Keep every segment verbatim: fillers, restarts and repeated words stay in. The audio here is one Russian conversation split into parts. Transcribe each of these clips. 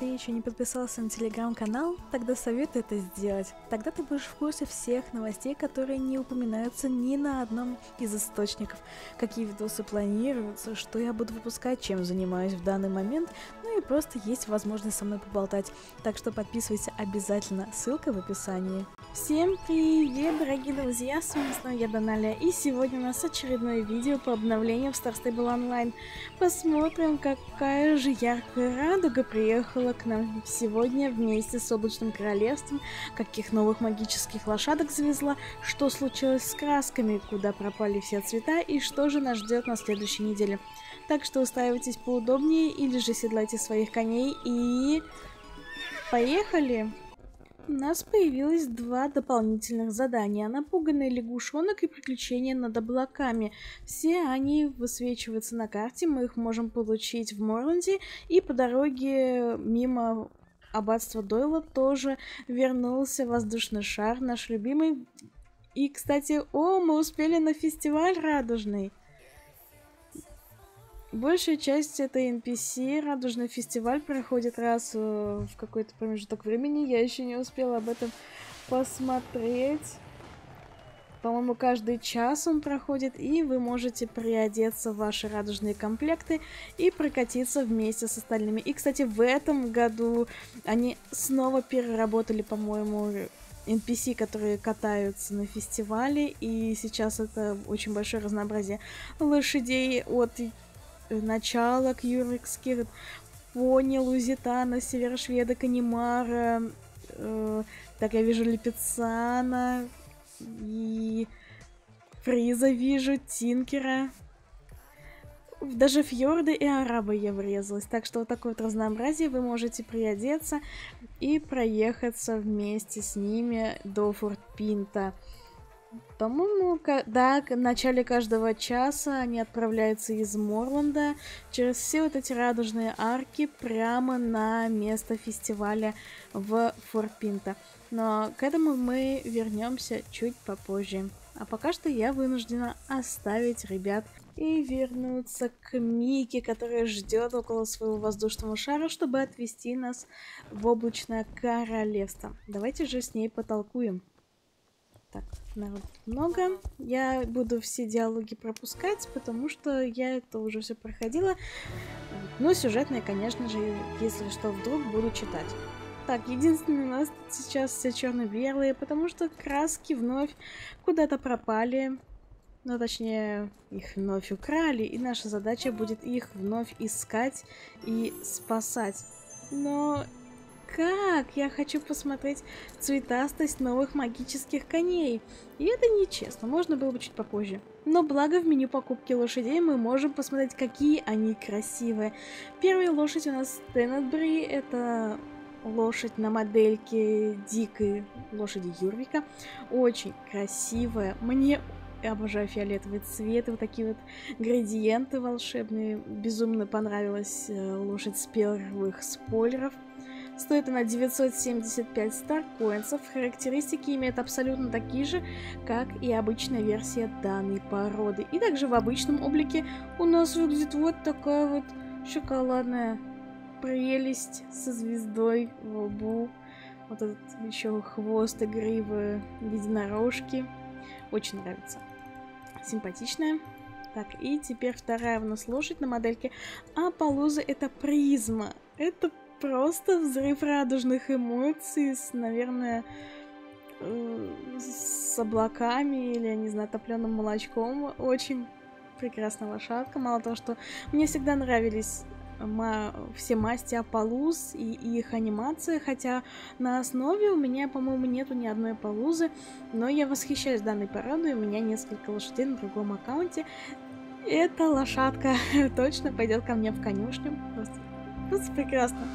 ты еще не подписался на телеграм-канал, тогда советую это сделать. Тогда ты будешь в курсе всех новостей, которые не упоминаются ни на одном из источников. Какие видосы планируются, что я буду выпускать, чем занимаюсь в данный момент, ну и просто есть возможность со мной поболтать. Так что подписывайся обязательно, ссылка в описании. Всем привет, дорогие друзья, с вами снова я, Даналия, и сегодня у нас очередное видео по обновлению в Star Stable Online. Посмотрим, какая же яркая радуга приехала к нам сегодня вместе с Облачным Королевством, каких новых магических лошадок завезла, что случилось с красками, куда пропали все цвета и что же нас ждет на следующей неделе. Так что устраивайтесь поудобнее или же седлайте своих коней и... поехали! У нас появилось два дополнительных задания. Напуганный лягушонок и приключения над облаками. Все они высвечиваются на карте, мы их можем получить в Морланде. И по дороге мимо аббатства Дойла тоже вернулся воздушный шар, наш любимый. И, кстати, о, мы успели на фестиваль радужный. Большая часть этой эн пи си, радужный фестиваль, проходит раз в какой-то промежуток времени. Я еще не успела об этом посмотреть. По-моему, каждый час он проходит, и вы можете приодеться в ваши радужные комплекты и прокатиться вместе с остальными. И, кстати, в этом году они снова переработали, по-моему, эн пи си, которые катаются на фестивале, и сейчас это очень большое разнообразие лошадей от... началок юрикских, пони, Лузитана, Северошведа, Канимара, э, так я вижу Липецана, и Фриза вижу, Тинкера, даже Фьорды и Арабы я врезалась. Так что вот такое вот разнообразие, вы можете приодеться и проехаться вместе с ними до Форт-Пинта. По-моему, да, в начале каждого часа они отправляются из Морланда через все вот эти радужные арки прямо на место фестиваля в Форт-Пинта. Но к этому мы вернемся чуть попозже. А пока что я вынуждена оставить ребят и вернуться к Мике, которая ждет около своего воздушного шара, чтобы отвезти нас в Облачное Королевство. Давайте же с ней потолкуем. Так, народ много. Я буду все диалоги пропускать, потому что я это уже все проходила. Ну, сюжетные, конечно же, если что, вдруг буду читать. Так, единственное, у нас сейчас все черно-белые, потому что краски вновь куда-то пропали. Ну, точнее, их вновь украли, и наша задача будет их вновь искать и спасать. Но... как? Я хочу посмотреть цветастость новых магических коней. И это нечестно, можно было бы чуть попозже. Но благо в меню покупки лошадей мы можем посмотреть, какие они красивые. Первая лошадь у нас Тенетбри, это лошадь на модельке дикой лошади Юрвика. Очень красивая, мне обожаю фиолетовый цвет, вот такие вот градиенты волшебные. Безумно понравилась лошадь с первых спойлеров. Стоит она девятьсот семьдесят пять старкоинсов. Характеристики имеют абсолютно такие же, как и обычная версия данной породы. И также в обычном облике у нас выглядит вот такая вот шоколадная прелесть со звездой в лбу. Вот этот еще хвост и гривы единорожки. Очень нравится. Симпатичная. Так, и теперь вторая у нас лошадь на модельке Аппалоза. Это призма. Это просто взрыв радужных эмоций с, наверное, э, с облаками или, не знаю, топленым молочком. Очень прекрасная лошадка. Мало того, что мне всегда нравились ма все масти Аппалуз и, и их анимации, хотя на основе у меня, по-моему, нету ни одной Аппалузы, но я восхищаюсь данной породой, у меня несколько лошадей на другом аккаунте. Эта лошадка точно пойдет ко мне в конюшню. Просто... просто прекрасно.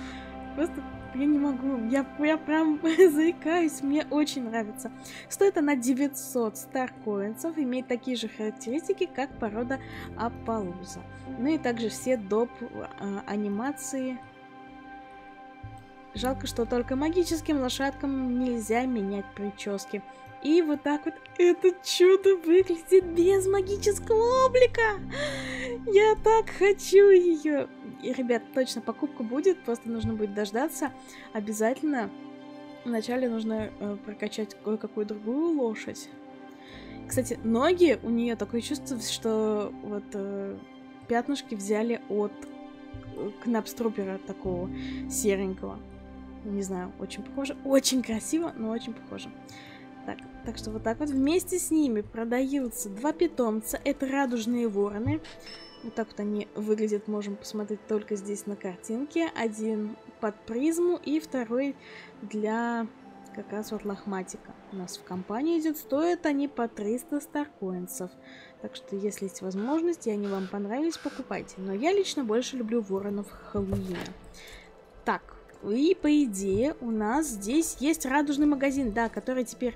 Просто я не могу. Я, я прям заикаюсь. Мне очень нравится. Стоит она девятьсот старкоинсов. Имеет такие же характеристики, как порода Аппалуза. Ну и также все доп. Анимации Жалко, что только магическим лошадкам нельзя менять прически. И вот так вот это чудо выглядит без магического облика. Я так хочу ее. И, ребят, точно покупка будет, просто нужно будет дождаться. Обязательно вначале нужно э, прокачать кое-какую другую лошадь. Кстати, ноги у нее такое чувство, что вот э, пятнышки взяли от э, Кнабструпера такого серенького. Не знаю, очень похоже. Очень красиво, но очень похоже. Так, так что вот так вот. Вместе с ними продаются два питомца. Это радужные вороны. Вот так вот они выглядят. Можем посмотреть только здесь на картинке. Один под призму и второй для как раз вот лохматика. У нас в компании идет. Стоят они по триста старкоинсов. Так что, если есть возможность и они вам понравились, покупайте. Но я лично больше люблю воронов Хэллоуина. Так. И, по идее, у нас здесь есть радужный магазин, да, который теперь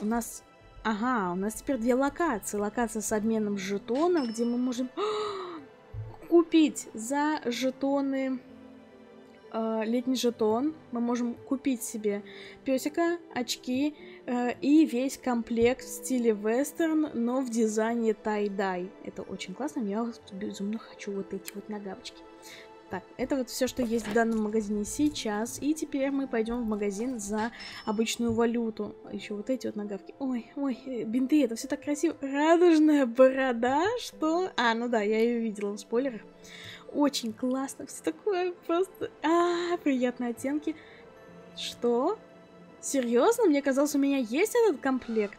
у нас... Ага, у нас теперь две локации. Локация с обменом жетонов, где мы можем купить за жетоны... Э, летний жетон. Мы можем купить себе песика, очки э, и весь комплект в стиле вестерн, но в дизайне тай-дай. Это очень классно, я безумно хочу вот эти вот нагавочки. Так, это вот все, что есть в данном магазине сейчас. И теперь мы пойдем в магазин за обычную валюту. Еще вот эти вот нагавки. Ой, ой, бинты, это все так красиво. Радужная борода, что... А, ну да, я ее видела в спойлерах. Очень классно, все такое просто... А, приятные оттенки. Что? Серьезно? Мне казалось, у меня есть этот комплект.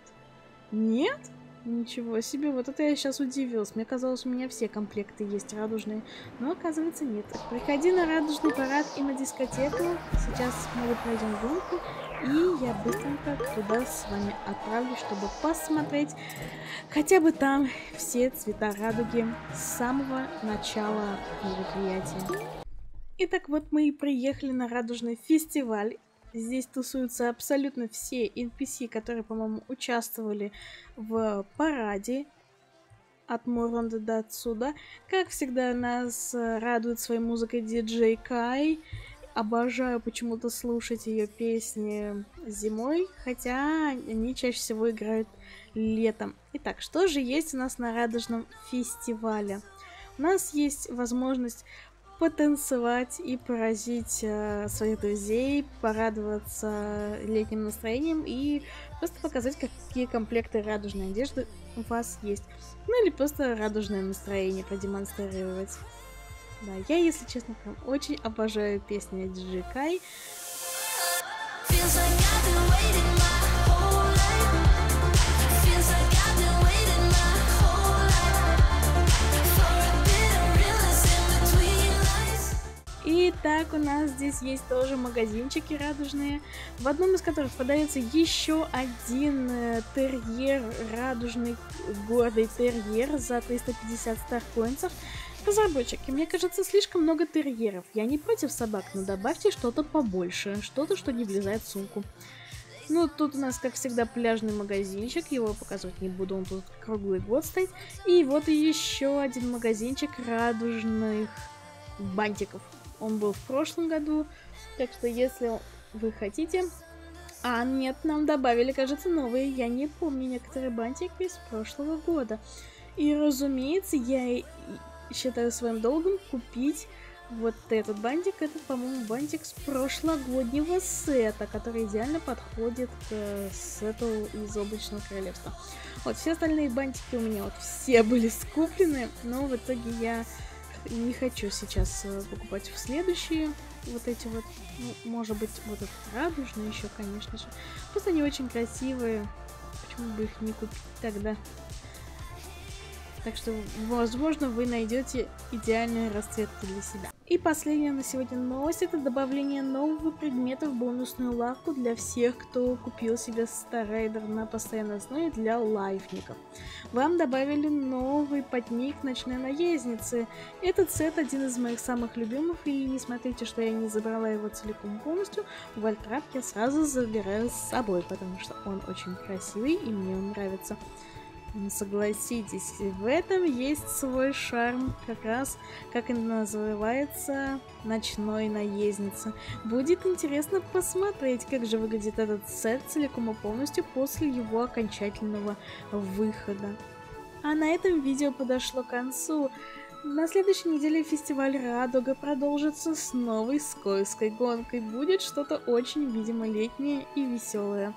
Нет? Ничего себе, вот это я сейчас удивилась. Мне казалось, у меня все комплекты есть радужные, но оказывается нет. Приходи на радужный парад и на дискотеку. Сейчас мы пройдем гонку, и я быстренько туда с вами отправлюсь, чтобы посмотреть хотя бы там все цвета радуги с самого начала мероприятия. Итак, вот мы и приехали на радужный фестиваль. Здесь тусуются абсолютно все эн пи си, которые, по-моему, участвовали в параде от Морунды до отсюда. Как всегда, нас радует своей музыкой ди джей Kai. Обожаю почему-то слушать ее песни зимой, хотя они чаще всего играют летом. Итак, что же есть у нас на радужном фестивале? У нас есть возможность... потанцевать и поразить э, своих друзей, порадоваться летним настроением и просто показать, какие комплекты радужной одежды у вас есть. Ну или просто радужное настроение продемонстрировать. Да, я, если честно, прям очень обожаю песни ди джей Kai. Итак, у нас здесь есть тоже магазинчики радужные, в одном из которых продается еще один терьер, радужный гордый терьер за триста пятьдесят старкоинсов. Разработчики, мне кажется, слишком много терьеров. Я не против собак, но добавьте что-то побольше, что-то, что не влезает в сумку. Ну, тут у нас, как всегда, пляжный магазинчик, его показывать не буду, он тут круглый год стоит. И вот еще один магазинчик радужных бантиков. Он был в прошлом году, так что если вы хотите... А, нет, нам добавили, кажется, новые, я не помню, некоторые бантики с прошлого года. И, разумеется, я считаю своим долгом купить вот этот бантик. Это, по-моему, бантик с прошлогоднего сета, который идеально подходит к сету из Облачного Королевства. Вот, все остальные бантики у меня вот все были скуплены, но в итоге я... не хочу сейчас покупать в следующие вот эти вот, ну, может быть, вот этот радужный еще, конечно же. Просто они очень красивые, почему бы их не купить тогда? Так что, возможно, вы найдете идеальную расцветку для себя. И последняя на сегодня новость, это добавление нового предмета в бонусную лавку для всех, кто купил себе Star Raider на постоянной основе для лайфников. Вам добавили новый подник Ночной наездницы. Этот сет один из моих самых любимых, и не смотрите, что я не забрала его целиком полностью. В Альтрак я сразу забираю с собой, потому что он очень красивый и мне он нравится. Согласитесь, в этом есть свой шарм, как раз, как и называется, «Ночной наездница». Будет интересно посмотреть, как же выглядит этот сет целиком и полностью после его окончательного выхода. А на этом видео подошло к концу. На следующей неделе фестиваль «Радуга» продолжится с новой скользкой гонкой. Будет что-то очень, видимо, летнее и веселое.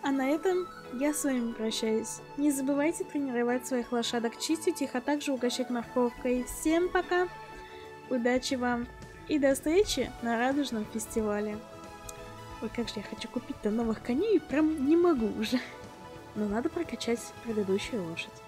А на этом я с вами прощаюсь. Не забывайте тренировать своих лошадок, чистить их, а также угощать морковкой. Всем пока, удачи вам и до встречи на Радужном фестивале. Ой, как же я хочу купить-то новых коней, прям не могу уже. Но надо прокачать предыдущую лошадь.